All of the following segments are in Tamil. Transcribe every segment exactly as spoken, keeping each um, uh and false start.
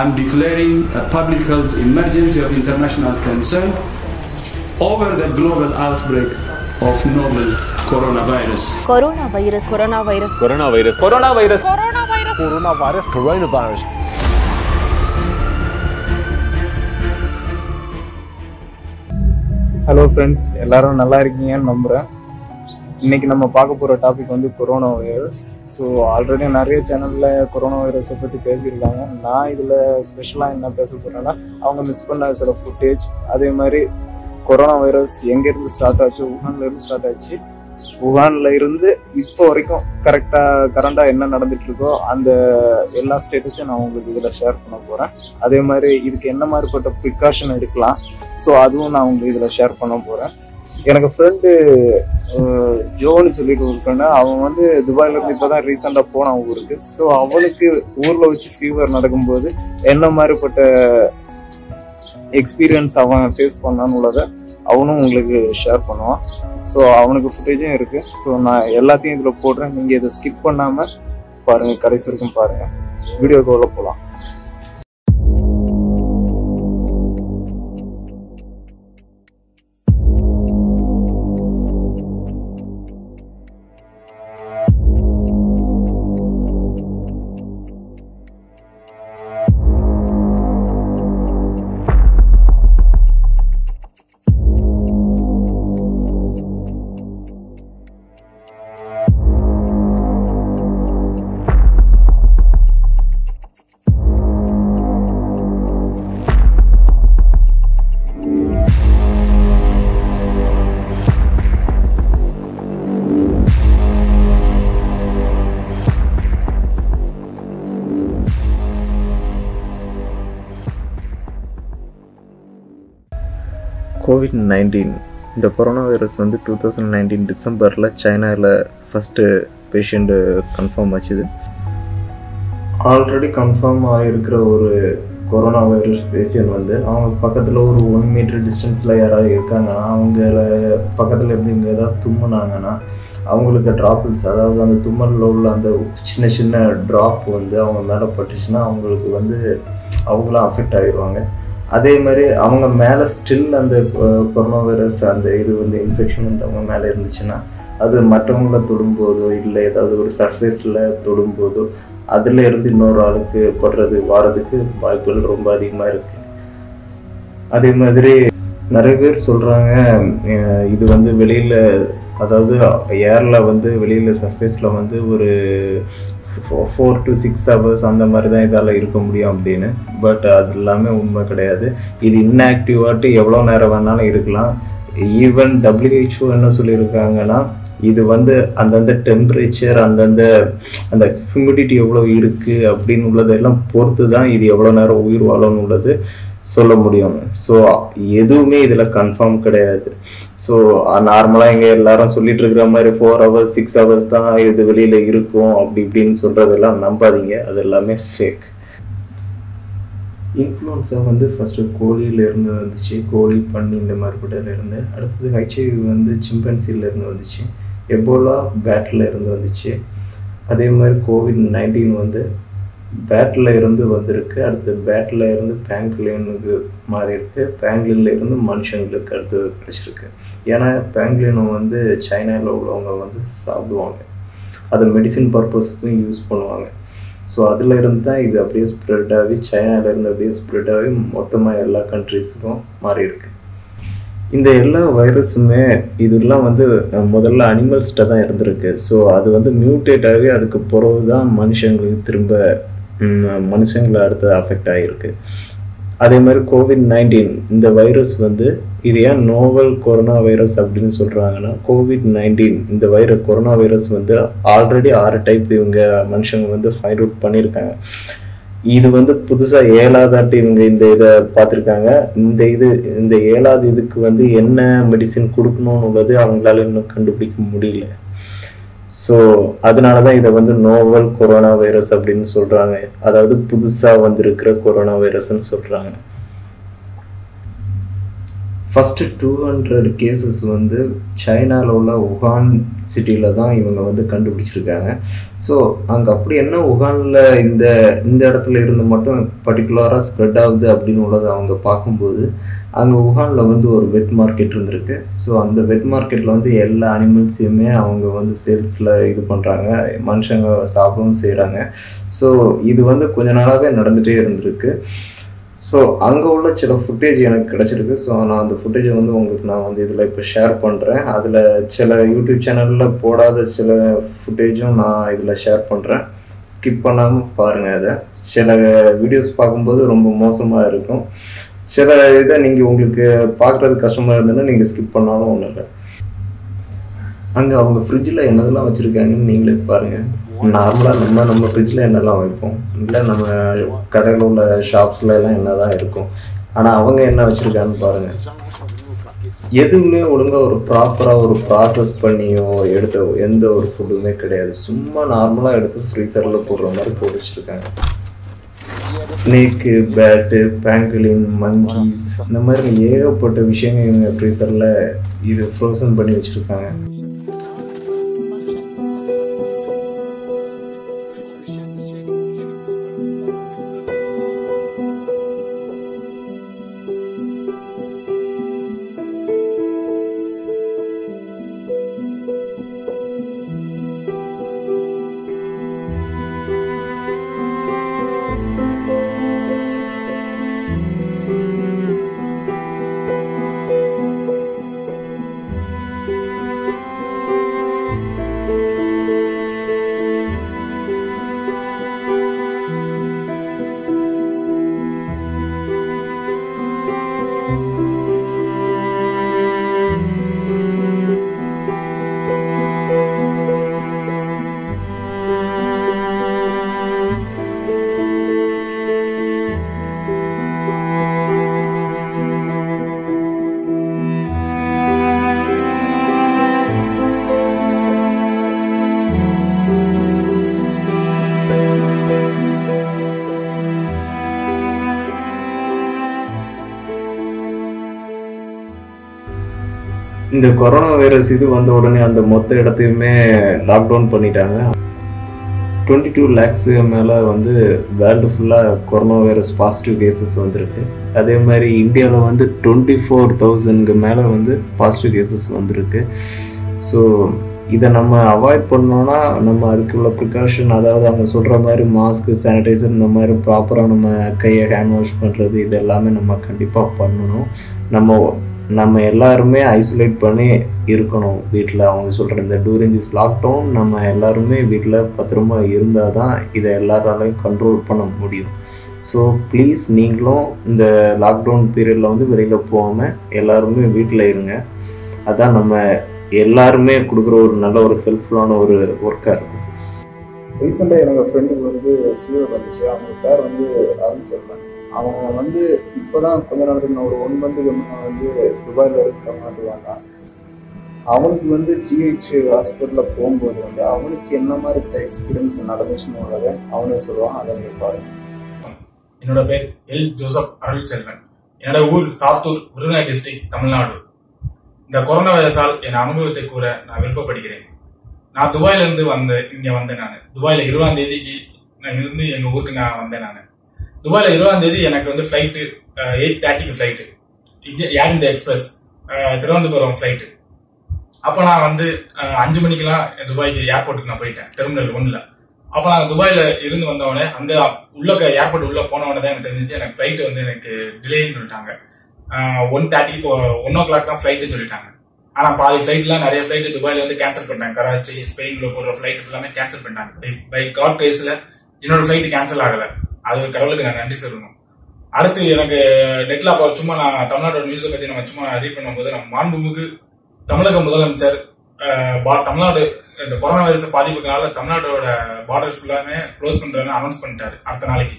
I'm declaring a public health emergency of international concern over the global outbreak of novel coronavirus. Coronavirus. Coronavirus. Coronavirus. Coronavirus. Coronavirus. Coronavirus. Coronavirus. Hello friends, எல்லாரும் நல்லா இருக்கீங்கன்னு நம்புறேன். இன்னைக்கு நம்ம பார்க்க போற டாபிக் வந்து கொரோனா வைரஸ். ஸோ ஆல்ரெடி நிறைய சேனல்ல கொரோனா வைரஸை பற்றி பேசியிருக்காங்க. நான் இதுல ஸ்பெஷலாக என்ன பேச போறேன்னா, அவங்க மிஸ் பண்ண சில ஃபுட்டேஜ், அதே மாதிரி கொரோனா வைரஸ் எங்கேருந்து ஸ்டார்ட் ஆச்சு, வுஹான்லேருந்து ஸ்டார்ட் ஆச்சு, வுஹானில் இருந்து இப்போ வரைக்கும் கரெக்டாக கரண்டாக என்ன நடந்துகிட்ருக்கோ அந்த எல்லா ஸ்டேட்டஸையும் நான் உங்களுக்கு இதில் ஷேர் பண்ண போகிறேன். அதே மாதிரி இதுக்கு என்ன மாதிரிப்பட்ட ப்ரிகாஷன் எடுக்கலாம், ஸோ அதுவும் நான் உங்களுக்கு இதில் ஷேர் பண்ண போகிறேன். எனக்கு ஃப்ரெண்டு ஜோன்னு சொல்லிட்டு இருக்கேன்னா, அவன் வந்து துபாயிலேருந்து இப்போ தான் ரீசெண்டாக போனான் ஊருக்கு. ஸோ அவனுக்கு ஊரில் வச்சு ஃபீவர் நடக்கும்போது என்ன மாதிரிப்பட்ட எக்ஸ்பீரியன்ஸ் அவன் ஃபேஸ் பண்ணான்னு உள்ளதை அவனும் உங்களுக்கு ஷேர் பண்ணுவான். ஸோ அவனுக்கு ஃபுட்டேஜும் இருக்குது. ஸோ நான் எல்லாத்தையும் இதில் போடுறேன், நீங்கள் இதை ஸ்கிப் பண்ணாமல் பாருங்கள், கடைசி வரைக்கும் பாருங்கள். வீடியோக்கு உள்ள போகலாம். கோவிட் நைன்டீன், இந்த கொரோனா வைரஸ் வந்து டூ தௌசண்ட் நைன்டீன் டிசம்பரில் சைனாவில் ஃபஸ்ட்டு பேஷண்ட்டு கன்ஃபார்ம் ஆச்சுது. ஆல்ரெடி கன்ஃபார்ம் ஆகிருக்கிற ஒரு கொரோனா வைரஸ் பேஷண்ட் வந்து அவங்க பக்கத்தில் ஒரு ஒன் மீட்டர் டிஸ்டன்ஸில் யாராவது இருக்காங்கன்னா, அவங்கள பக்கத்தில் இருந்து இங்கே ஏதாவது தும்முனாங்கன்னா அவங்களுக்கு ட்ராப்பில்ஸ், அதாவது அந்த தும்மலில் உள்ள அந்த சின்ன சின்ன ட்ராப் வந்து அவங்க மேலே பட்டுச்சுன்னா அவங்களுக்கு வந்து அவங்களாம் அஃபெக்ட் ஆகிடுவாங்க. அதே மாதிரி அவங்க மேலே ஸ்டில் அந்த கொரோனா வைரஸ் அந்த இது வந்து இன்ஃபெக்ஷன் வந்து அவங்க மேலே இருந்துச்சுன்னா, அது மற்றவங்கள தொடும்போதோ இல்லை ஏதாவது ஒரு சர்ஃபேஸில் தொடும்போதோ அதில் இருந்து இன்னொரு ஆளுக்கு படுறது வாரதுக்கு வாய்ப்புகள் ரொம்ப அதிகமாக இருக்குது. அதே மாதிரி நிறைய பேர் சொல்கிறாங்க, இது வந்து வெளியில், அதாவது ஏரில் வந்து வெளியில் சர்ஃபேஸில் வந்து ஒரு ஃபோர் டு சிக்ஸ் ஹவர்ஸ் அந்த மாதிரி தான் இதால் இருக்க முடியும் அப்படின்னு. பட் அது எல்லாமே உண்மை கிடையாது. இது இன்ஆக்டிவாட்டு எவ்வளோ நேரம் வேணாலும் இருக்கலாம். ஈவன் டபிள்யூஹெச்ஓ என்ன சொல்லியிருக்காங்கன்னா, இது வந்து அந்தந்த டெம்பரேச்சர், அந்தந்த அந்த ஹியூமிடிட்டி எவ்வளோ இருக்குது அப்படின்னு உள்ளதெல்லாம் பொறுத்து தான் இது எவ்வளோ நேரம் உயிர் வாழும்னு உள்ளது சொல்ல முடியும். ஸோ எதுவுமே இதில் கன்ஃபார்ம் கிடையாது. ஸோ நார்மலாக இங்கே எல்லாரும் சொல்லிட்டு இருக்கிற மாதிரி ஃபோர் ஹவர்ஸ் சிக்ஸ் ஹவர்ஸ் தான் இது வெளியில் இருக்கும் அப்படி இப்படின்னு சொல்கிறதெல்லாம் நம்பாதீங்க, அது எல்லாமே ஃபேக். இன்ஃப்ளூயன்ஸா வந்து ஃபஸ்ட்டு கோழியிலேருந்து வந்துச்சு, கோழி பண்ணி இந்த மாதிரிப்பட்டதுலேருந்து. அடுத்தது ஹெச்ஐவி வந்து சிம்பன்சிலேருந்து வந்துச்சு, எபோலா பேட்டில் இருந்து வந்துச்சு, அதே மாதிரி கோவிட் நைன்டீன் வந்து பேட்டில் இருந்து வந்திருக்கு. அடுத்து பேட்டில் இருந்து பேங்கிலினுக்கு மாறி இருக்கு, பேங்கிலின்ல இருந்து மனுஷங்களுக்கு அடுத்து கிடைச்சிருக்கு. ஏன்னா பேங்கிலினு வந்து சைனாவில் உள்ளவங்க வந்து சாப்பிடுவாங்க, அதை மெடிசின் பர்பஸுக்கும் யூஸ் பண்ணுவாங்க. ஸோ அதில் இருந்து தான் இது அப்படியே ஸ்ப்ரெட் ஆகி சைனாவிலேருந்து அப்படியே ஸ்ப்ரெட் ஆகி மொத்தமாக எல்லா கண்ட்ரீஸுக்கும் மாறி இருக்கு. இந்த எல்லா வைரஸுமே இதெல்லாம் வந்து முதல்ல அனிமல்ஸ்கிட்ட தான் இருந்திருக்கு. ஸோ அது வந்து மியூட்டேட் ஆகி அதுக்கு பிறகு தான் மனுஷங்களுக்கு திரும்ப மனுஷங்களை அடுத்து அஃபெக்ட் ஆகிருக்கு. அதே மாதிரி கோவிட் நைன்டீன் இந்த வைரஸ் வந்து, இது ஏன் நோவல் கொரோனா வைரஸ் அப்படின்னு சொல்கிறாங்கன்னா, கோவிட் நைன்டீன் இந்த வைர கொரோனா வைரஸ் வந்து ஆல்ரெடி ஆறு டைப் இவங்க மனுஷங்க வந்து ஃபைண்ட் அவுட் பண்ணியிருக்காங்க. இது வந்து புதுசாக ஏழாவதாட்டு இவங்க இந்த இதை பார்த்துருக்காங்க. இந்த இது இந்த ஏழாவது இதுக்கு வந்து என்ன மெடிசின் கொடுக்கணும்னு உள்ளது அவங்களால இன்னும் கண்டுபிடிக்க முடியல. ஸோ அதனால தான் இதை வந்து நோவல் கொரோனா வைரஸ் அப்படின்னு சொல்கிறாங்க, அதாவது புதுசாக வந்திருக்கிற கொரோனா வைரஸ்ன்னு சொல்கிறாங்க. फर्स्ट टू हंड्रेड केसेस वो चाइना वुहान सिटी इवंग वो कंपिड़ा सो अगे अभी वुहान इतना मट पर्टिकुलरा स्प्रेड आगुद अब पार्को अगे वुहान वो वेट मार्केट सो अंत वेट मार्केट वो एल एनिमल्सुमें वो सेल्स इत पड़ा मनुष्य सापू सो इत वो कुछ नालाटेर सो अगे सब फुटेज कड़चर सो ना अंत फुटेज वो ना वो इन शेर पड़े अल यूट्यूब चैनल पड़ा सब फुटेज ना इन शेर पड़े स्किप पड़ा पांग सब वीडियो पार्को रोम मोशम सब इतनी पाक कष्टमा नहीं स्किप पड़ालों अगे फ्रिड्जिल नहीं पारें नार्मला नम्बर नम्बर फ्रिड्जिल वो नम्बर कड़े ஷாப்ஸ்ல आना वोमें और प्रापर और प्ासस् पड़ो एंत और फुटे कर्मला फ्रीसर पड़े मारे पड़े स्नेक बैट पैंगलिन मंकीस इंमारी ऐगप्पट्ट विषय फ्रीसर इत फ्रोजन पड़ी वजह कोरोना वायरस इत वो उड़े अंत मत इमें लॉकडाउन पड़िटा ट्वेंटी टू लैक्स मेल वो वर्ल्ड फुला कोरोना वायरस पॉजिटिव केसेस अदार इंडिया वो ट्वेंटी फोर थाउजेंड मेल वो पॉजिटिव केसेस सो इதை நம்ம அவாய்ட் பண்ணோம்னா நம்ம அதுக்குள்ள பிரிகாஷன் அதாவது அவங்க சொல்ற மாதிரி மாஸ்க் சானிடைசர் இந்த மாதிரி ப்ராப்பரா நம்ம கையை ஹேண்ட் வாஷ் பண்றது இது எல்லாமே நம்ம கண்டிப்பா பண்ணணும் நம்ம நம்ம எல்லாரும் ஐசோலேட் பண்ணி இருக்கணும் வீட்ல அவங்க சொல்ற இந்த டூரிங் திஸ் லாக்டவுன் நம்ம எல்லாரும் வீட்ல பத்திரமா இருந்தா தான் இதை எல்லாராலையும் கண்ட்ரோல் பண்ண முடியும் सो ப்ளீஸ் நீங்களும் இந்த லாக்டவுன் பீரியட்ல வந்து வெளியில போகாம எல்லாரும் வீட்ல இருங்க அதான் நம்ம எல்லாரும் கொடுக்குற ஒரு நல்ல ஒரு ஹெல்ப்ஃபுல்லான ஒரு வொர்க்கா இருக்கும். ரீசன்ட்டா எனக்கு ஃப்ரெண்டுக்கு வந்து சீரியஸ் வந்துச்சு. அவங்க பேர் வந்து அருண்செல்வன். அவங்க வந்து இப்போதான் கொஞ்ச நாளுக்கு முன்ன ஒரு ஒன் மந்த்க்கு முன்ன வந்து துபாயில இருக்க மாட்டாங்க. அவங்களுக்கு வந்து ஜிஹெச் ஹாஸ்பிடல்ல போகும்போது வந்து அவங்களுக்கு என்ன மாதிரி எக்ஸ்பீரியன்ஸ் நடந்துச்சுன்னு உள்ளத அவனே சொல்லுவான். அத நீங்க பாருங்க. என்னோட பேர் எல் ஜோசப் அருண்செல்வன். என்னோட ஊர் சாத்தூர் விருதுநகர் டிஸ்ட்ரிக்ட் தமிழ்நாடு. இந்த கொரோனா வைரஸால் என் அனுபவத்தை கூற நான் விருப்பப்படுகிறேன். நான் துபாயிலிருந்து வந்து இங்கே வந்தேன். நான் துபாயில் இருபதாம் தேதிக்கு நான் இருந்து எங்கள் ஊருக்கு நான் வந்தேன். நான் துபாயில் இருபதாம் தேதி எனக்கு வந்து ஃப்ளைட்டு எயிட் தேர்ட்டிக்கு flight India Air India Express Thiruvananthapuram flight. அப்போ நான் வந்து அஞ்சு மணிக்கெலாம் துபாய்க்கு ஏர்போர்ட்டுக்கு நான் போயிட்டேன் டெர்மினல் ஒன்றில். அப்போ நான் துபாயில் இருந்து வந்தவொடனே அந்த உள்ள ஏர்போர்ட் உள்ளே போனவொடனே தான் எனக்கு தெரிஞ்சிச்சு எனக்கு ஃப்ளைட்டு வந்து எனக்கு டிலேன்னு சொல்லிட்டாங்க. One thirty one o'clock தான் ஃப்ளைட்டுன்னு சொல்லிட்டாங்க. ஆனால் பாதி ஃப்ளைட்லாம் நிறைய ஃப்ளைட்டு துபாயில் வந்து கேன்சல் பண்ணிட்டாங்க. கராச்சி ஸ்பெயினில் போகிற ஃப்ளைட் ஃபுல்லாமே கேன்சல் பண்ணிட்டாங்க. பை காட் கிரேஸில் என்னோட ஃப்ளைட்டு கேன்சல் ஆகலை. அது கடவுளுக்கு நான் நன்றி சொல்லணும். அடுத்து எனக்கு நெட்டில் அப்போ சும்மா நான் தமிழ்நாட்டோட நியூஸை பற்றி நம்ம சும்மா ரீட் பண்ணும்போது நம்ம மாண்புமிகு தமிழக முதலமைச்சர் தமிழ்நாடு இந்த கொரோனா வைரஸ் பாதிப்புனால தமிழ்நாட்டோட பார்டர்ஸ் ஃபுல்லாமே க்ளோஸ் பண்ணுறேன்னு அனௌன்ஸ் பண்ணிட்டாரு அடுத்த நாளைக்கு.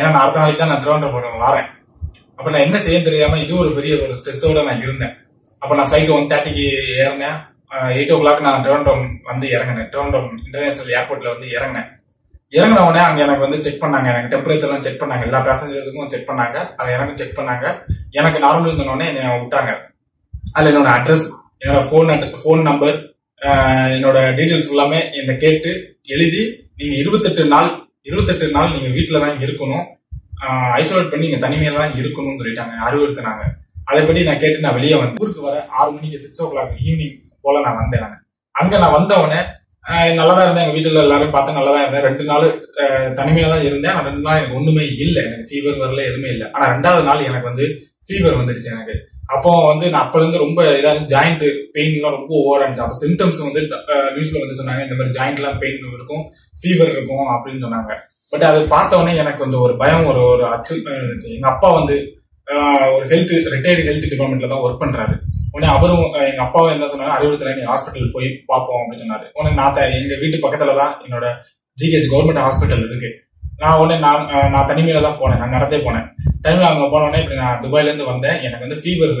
ஏன்னா நான் அடுத்த நாளைக்கு தான் நான் திருவனந்தபுரம் வரேன். அப்போ நான் என்ன செய்ய தெரியாமல் இது ஒரு பெரிய ஒரு ஸ்ட்ரெஸ்ஸோடு நான் இருந்தேன். அப்போ நான் ஃப்ளைட்டு ஒன் தேர்ட்டிக்கு ஏறினேன். எயிட் ஓ கிளாக் நான் டோன்டோம் வந்து இறங்கினேன். டோன்டோம் இன்டர்நேஷனல் ஏர்போர்ட்டில் வந்து இறங்கினேன். இறங்கின உடனே அங்கே எனக்கு வந்து செக் பண்ணாங்க. எனக்கு டெம்பரேச்சர்லாம் செக் பண்ணாங்க. எல்லா பேசஞ்சர்ஸுக்கும் செக் பண்ணாங்க. அதை எனக்கும் செக் பண்ணாங்க. எனக்கு நார்மல் இருந்தோடனே என்னை விட்டாங்க. அதில் என்னோட அட்ரஸ், என்னோட ஃபோன் ஃபோன் நம்பர், என்னோட டீட்டெயில்ஸ் எல்லாமே என்னை கேட்டு எழுதி நீங்கள் இருபத்தெட்டு நாள் இருபத்தெட்டு நாள் நீங்கள் வீட்டில் தான் இருக்கணும், ஐசோலேட் பண்ணி நீங்கள் தனிமையில் தான் இருக்கணும்னு சொல்லிட்டாங்க, அறிவுறுத்தினாங்க. அதைப்படி நான் கேட்டு நான் வெளியே வந்தேன். ஊருக்கு வர ஆறு மணிக்கு சிக்ஸ் ஓ கிளாக் ஈவினிங் போல் நான் வந்தேன். நான் அங்கே நான் வந்தவொடனே நல்லா தான் இருந்தேன். எங்கள் வீட்டில் எல்லாரும் பார்த்து நல்லா தான் இருந்தேன். ரெண்டு நாள் தனிமையாக தான் இருந்தேன். ஆனால் ரெண்டு நாள் எனக்கு ஒன்றுமே இல்லை, எனக்கு ஃபீவர் வரல, எதுவுமே இல்லை. ஆனால் ரெண்டாவது நாள் எனக்கு வந்து ஃபீவர் வந்துருச்சு. எனக்கு அப்போ வந்து நான் அப்போலேருந்து ரொம்ப ஏதாவது ஜாயிண்ட் பெயின்லாம் ரொம்ப ஓவராக இருந்துச்சு. அப்போ சிம்டம்ஸ் வந்து நியூஸில் வந்து சொன்னாங்க, இந்த மாதிரி ஜாயிண்ட்லாம் பெயின் இருக்கும், ஃபீவர் இருக்கும் அப்படின்னு சொன்னாங்க. பட் அதை பார்த்தோன்னே எனக்கு வந்து ஒரு பயம், ஒரு ஒரு அச்சல் இருந்துச்சு. எங்கள் அப்பா வந்து ஒரு ஹெல்த் ரிட்டையர்டு ஹெல்த் டிபார்ட்மெண்ட்ல தான் ஒர்க் பண்றாரு. உடனே அவரும் எங்க அப்பாவும் என்ன சொன்னாரு, அறிவுறுத்தல நீ ஹாஸ்பிட்டல் போய் பார்ப்போம் அப்படின்னு சொன்னாரு. உடனே நான் எங்க வீட்டு பக்கத்துல தான் என்னோட ஜிஹெச் கவர்மெண்ட் ஹாஸ்பிட்டல் இருக்கு. நான் உடனே நான் நான் தனிமையில தான் போனேன். நான் நடந்தே போனேன். தனிமையில அங்கே போனோடனே இப்படி நான் துபாயில இருந்து வந்தேன், எனக்கு வந்து ஃபீவர்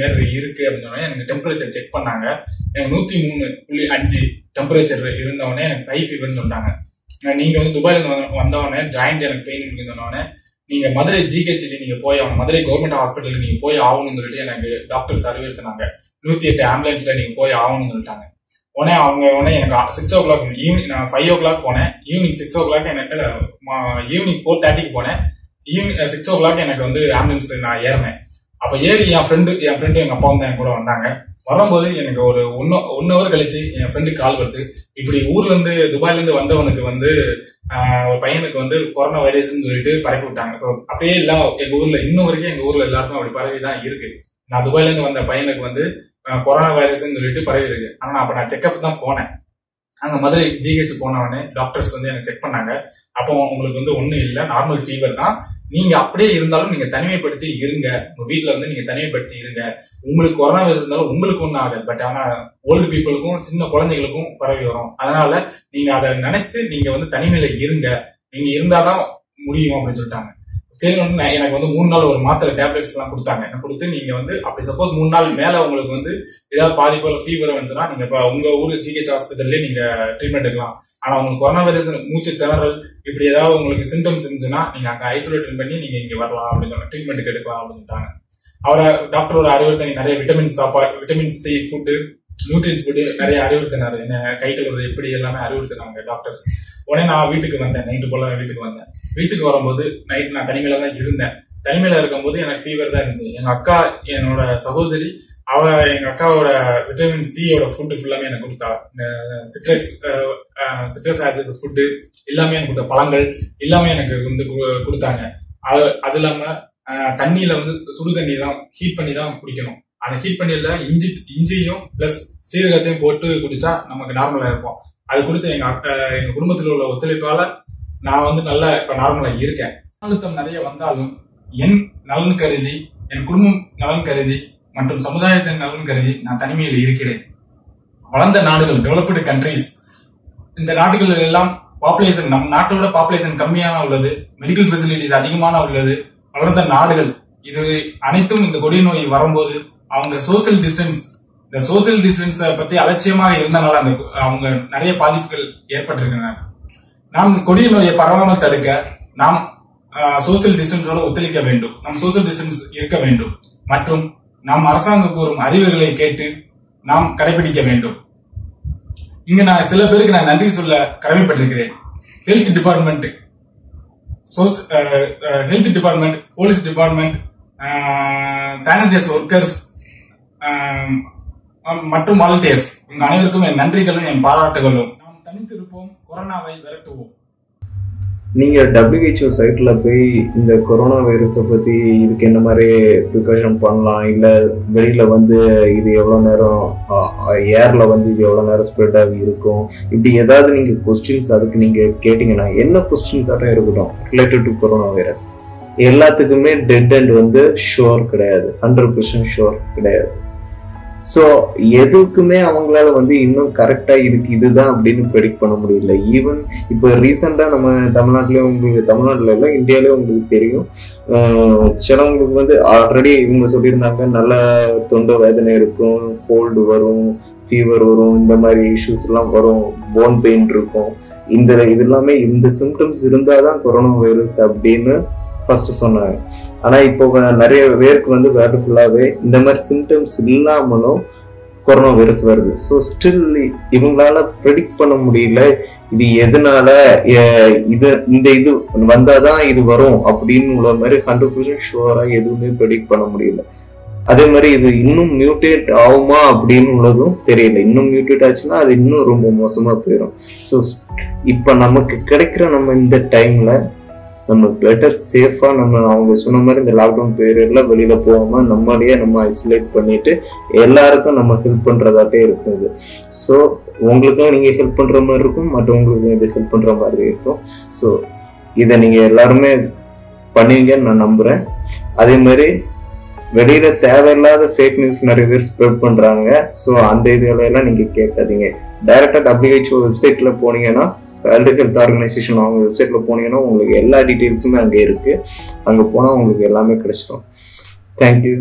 மேல் இருக்கு அப்படின்னு சொன்னோடனே எனக்கு டெம்பரேச்சர் செக் பண்ணாங்க. எனக்கு நூத்தி மூணு புள்ளி அஞ்சு டெம்பரேச்சர் இருந்தவொடனே எனக்கு ஹை ஃபீவர்னு சொன்னாங்க. நீங்க வந்து துபாயில வந்தவொடனே ஜாயிண்ட் எனக்கு பெயின் இருக்குன்னு சொன்னோடனே நீங்க மதுரை ஜிஹெச்ல நீங்க போய் ஆகணும், மதுரை கவர்மெண்ட் ஹாஸ்பிட்டல் நீங்க போய் ஆகணும்னு சொல்லிட்டு எனக்கு டாக்டர்ஸ் அறிவுறுத்தினாங்க. நூத்தி எட்டு ஆம்புலன்ஸ்ல நீங்க போய் ஆகணும்னு சொல்லிட்டாங்க. உடனே அவங்க உடனே எனக்கு சிக்ஸ் ஓ கிளாக் ஈவினிங் நான் ஃபைவ் ஓ கிளாக் போனேன். ஈவினிங் சிக்ஸ் ஓ கிளாக் எனக்கு ஈவினிங் ஃபோர் தேர்ட்டிக்கு போனேன். ஈவினிங் சிக்ஸ் ஓ கிளாக் எனக்கு வந்து ஆம்புலன்ஸ் நான் ஏறினேன். அப்போ ஏறி என் ஃப்ரெண்டு என் ஃப்ரெண்டு எங்க அப்பாவும் தான் என் கூட வந்தாங்க. வரும்போது எனக்கு ஒரு ஒன்னு ஒன் ஹவர் கழிச்சு என் ஃப்ரெண்டுக்கு கால் வருது, இப்படி ஊர்ல இருந்து துபாயில இருந்து வந்தவனுக்கு வந்து ஒரு பையனுக்கு வந்து கொரோனா வைரஸ்ன்னு சொல்லிட்டு பரப்பி விட்டாங்க. அப்படியே எல்லாம் எங்க ஊர்ல இன்னும் வரைக்கும் எங்க ஊர்ல எல்லாருக்கும் அப்படி பரவி தான் இருக்கு. நான் துபாயில இருந்து வந்த பையனுக்கு வந்து கொரோனா வைரஸ்ன்னு சொல்லிட்டு பரவி இருக்கு. ஆனா அப்ப நான் செக்அப் தான் போனேன். அங்க மதுரை ஜிஹெச் போனவனே டாக்டர்ஸ் வந்து எனக்கு செக் பண்ணாங்க. அப்போ உங்களுக்கு வந்து ஒன்னும் இல்லை, நார்மல் ஃபீவர் தான், நீங்க அப்படியே இருந்தாலும் நீங்க தனிமைப்படுத்தி இருங்க, உங்க வீட்டுல வந்து நீங்க தனிமைப்படுத்தி இருங்க, உங்களுக்கு கொரோனா வைரஸ் இருந்தாலும் உங்களுக்கு ஒன்னும் ஆகாது, பட் ஆனா ஓல்டு பீப்புளுக்கும் சின்ன குழந்தைகளுக்கும் பரவி வரும், அதனால நீங்க அதை நினைத்து நீங்க வந்து தனிமையில இருங்க, நீங்க இருந்தாதான் முடியும் அப்படின்னு சொல்லிட்டாங்க. சரி, எனக்கு வந்து மூணு நாள் ஒரு மாத்திரை டேப்லெட்ஸ் எல்லாம் கொடுத்தாங்க. எனக்கு கொடுத்து நீங்க வந்து அப்படி சப்போஸ் மூணு நாள் மேல உங்களுக்கு வந்து ஏதாவது பாதிப்பு ஃபீவர் வந்துச்சுன்னா நீங்க உங்க ஊர் ஜிஹெச் ஆஸ்பத்திரிலேயே நீங்க ட்ரீட்மெண்ட் எடுக்கலாம். ஆனா உங்களுக்கு கொரோனா வைரஸ் மூச்சு திணறல் இப்படி ஏதாவது உங்களுக்கு சிம்டம்ஸ் இருந்துச்சுன்னா நீங்க அங்க ஐசோலேட் பண்ணி நீங்க இங்க வரலாம் அப்படின்னு சொன்னா ட்ரீட்மெண்ட்டுக்கு எடுக்கலாம் அப்படின்ட்டாங்க. அவரை டாக்டரோட அறிவுறுத்தி நிறைய விட்டமின் சாப்பாடு, vitamin C food, nutrients food நிறைய அறிவுறுத்தினாரு. என்ன கை கழுவுறது எப்படி எல்லாமே அறிவுறுத்தினாங்க டாக்டர்ஸ். உடனே நான் வீட்டுக்கு வந்தேன். நைட்டு போல வீட்டுக்கு வந்தேன். வீட்டுக்கு வரும்போது நைட் நான் தனிமையில தான் இருந்தேன். தனிமையில இருக்கும்போது எனக்கு ஃபீவர் தான் இருந்துச்சு. எங்க அக்கா, என்னோட சகோதரி, அவ எங்க அக்காவோட விட்டமின் சியோட ஃபுட்டு ஃபுல்லாமே எனக்கு கொடுத்தா. சிட்ரஸ் சிட்ரஸ் ஆசிட் ஃபுட்டு எல்லாமே எனக்கு கொடுத்த, பழங்கள் எல்லாமே எனக்கு வந்து கொடுத்தாங்க. அது அது இல்லாம தண்ணியில வந்து சுடு தண்ணி தான் ஹீட் பண்ணி தான் குடிக்கணும். அந்த ஹீட் பண்ணியில இஞ்சி இஞ்சியும் பிளஸ் சீரகத்தையும் போட்டு குடிச்சா நமக்கு நார்மலா இருக்கும். அது கொடுத்து எங்க அக்கா எங்க குடும்பத்தில் உள்ள ஒத்துழைப்பால நான் வந்து நல்லா இப்ப நார்மலா இருக்கேன். அழுத்தம் நிறைய வந்தாலும் என் நலன் கருதி, என் குடும்பம் நலன் கருதி மற்றும் சமுதாயத்தின் நலன் கருதி நான் தனிமையில் இருக்கிறேன். வளர்ந்த நாடுகள், டெவலப்டு கண்ட்ரிஸ், இந்த நாடுகள் எல்லாம் பாப்புலேஷன் நம் நாட்டோட பாப்புலேஷன் கம்மியான உள்ளது, மெடிக்கல் ஃபெசிலிட்டிஸ் அதிகமான உள்ளது. வளர்ந்த நாடுகள் இது அனைத்தும் இந்த கொடி நோய் வரும்போது அவங்க சோசியல் டிஸ்டன்ஸ், இந்த சோசியல் டிஸ்டன்ஸை பத்தி அலட்சியமாக இருந்தனால அந்த அவங்க நிறைய பாதிப்புகள் ஏற்பட்டிருக்கின்றன. நாம் கொடிய நோயை பரவாமல் தடுக்க நாம் சோசியல் டிஸ்டன்ஸோட ஒத்துழைக்க வேண்டும், நாம் சோசியல் டிஸ்டன்ஸ் இருக்க வேண்டும் மற்றும் நாம் அரசாங்கம் கூறும் அறிவுரைகளை கேட்டு நாம் கடைபிடிக்க வேண்டும். இங்கு நான் சில பேருக்கு நான் நன்றி சொல்ல கடமைப்பட்டிருக்கிறேன். Health department, health department, police department, sanitiser workers மற்றும் வாலண்டியர்ஸ், உங்க அனைவருக்கும் என் நன்றிகளும் என் பாராட்டுகளும். நாம் தனித்திருப்போம், கொரோனாவை விரட்டுவோம். நீங்க டபிள்யூஹெச்ஓ சைட்ல போய் இந்த கொரோனா வைரஸை பத்தி இதுக்கு என்ன மாதிரி ப்ரிகாஷன் பண்ணலாம், இல்ல வெளியில வந்து இது எவ்வளவு நேரம் ஏர்ல வந்து இது எவ்வளவு நேரம் ஸ்ப்ரெட் ஆகி இருக்கும், இப்படி ஏதாவது நீங்க கொஸ்டின்ஸ் அதுக்கு நீங்க கேட்டீங்கன்னா என்ன கொஸ்டின்ஸ் ஆட்டம் இருக்கட்டும் ரிலேட்டட் டு கொரோனா வைரஸ், எல்லாத்துக்குமே டெட் அண்ட் வந்து ஷோர் கிடையாது, ஹண்ட்ரட் பெர்சன்ட் ஷோர் கிடையாது. ஸோ எதுக்குமே அவங்களால வந்து இன்னும் கரெக்டா இதுக்கு இதுதான் அப்படின்னு ப்ரெடிக்ட் பண்ண முடியல. ஈவன் இப்போ ரீசெண்டா நம்ம தமிழ்நாட்டிலயும் உங்களுக்கு தமிழ்நாட்டில இல்லை இந்தியாலேயும் உங்களுக்கு தெரியும், சிலவங்களுக்கு வந்து ஆல்ரெடி இவங்க சொல்லியிருந்தாங்க நல்ல தொண்டை வேதனை இருக்கும், கோல்டு வரும், ஃபீவர் வரும், இந்த மாதிரி இஷ்யூஸ் எல்லாம் வரும், போன் பெயின் இருக்கும், இந்த இது எல்லாமே இந்த சிம்டம்ஸ் இருந்தாதான் கொரோனா வைரஸ் அப்படின்னு ஃபர்ஸ்ட் சொன்னாங்க. ஆனா இப்போ நிறைய பேருக்கு வந்து வேர்ல்டு ஃபுல்லாவே இந்த மாதிரி சிம்டம்ஸ் இல்லாமலும் கொரோனா வைரஸ் வருது. ஸோ ஸ்டில் இவங்களால ப்ரெடிக்ட் பண்ண முடியல இது எதனால இது இந்த இது வந்தாதான் இது வரும் அப்படின்னு உள்ள மாதிரி ஹண்ட்ரட் பர்சன்ட் ஷுவரா எதுவுமே ப்ரெடிக்ட் பண்ண முடியல. அதே மாதிரி இது இன்னும் மியூட்டேட் ஆகுமா அப்படின்னு உள்ளதும் தெரியல. இன்னும் மியூட்டேட் ஆச்சுன்னா அது இன்னும் ரொம்ப மோசமா போயிடும். ஸோ இப்ப நமக்கு கிடைக்கிற நம்ம இந்த டைம்ல நம்ம பெட்டர் சேஃபா நம்ம அவங்க சொன்ன மாதிரி இந்த லாக்டவுன் பீரியட்ல வெளியில போகாம நம்மளையே நம்ம ஐசோலேட் பண்ணிட்டு எல்லாருக்கும் நம்ம ஹெல்ப் பண்றதாட்டே இருக்குது. ஸோ உங்களுக்கும் நீங்க ஹெல்ப் பண்ற மாதிரி இருக்கும், மற்றவங்களுக்கும் இது ஹெல்ப் பண்ற மாதிரி இருக்கும். ஸோ இதை நீங்க எல்லாருமே பண்ணுவீங்கன்னு நான் நம்புறேன். அதே மாதிரி வெளியில தேவையில்லாத ஃபேக் நியூஸ் நிறைய பேர் ஸ்ப்ரெட் பண்றாங்க. ஸோ அந்த இதுல எல்லாம் நீங்க கேட்காதீங்க. டைரக்டா டபிள்யூஹெச்ஓ வெப்சைட்ல போனீங்கன்னா, வேர்ல்டு ஹெல்த் ஆர்கனைசேஷன் அவங்க வெப்சைட்ல போனீங்கன்னா உங்களுக்கு எல்லா டீட்டெயில்ஸுமே அங்கே இருக்கு. அங்க போனா உங்களுக்கு எல்லாமே கிடைச்சிடும். தேங்க்யூ.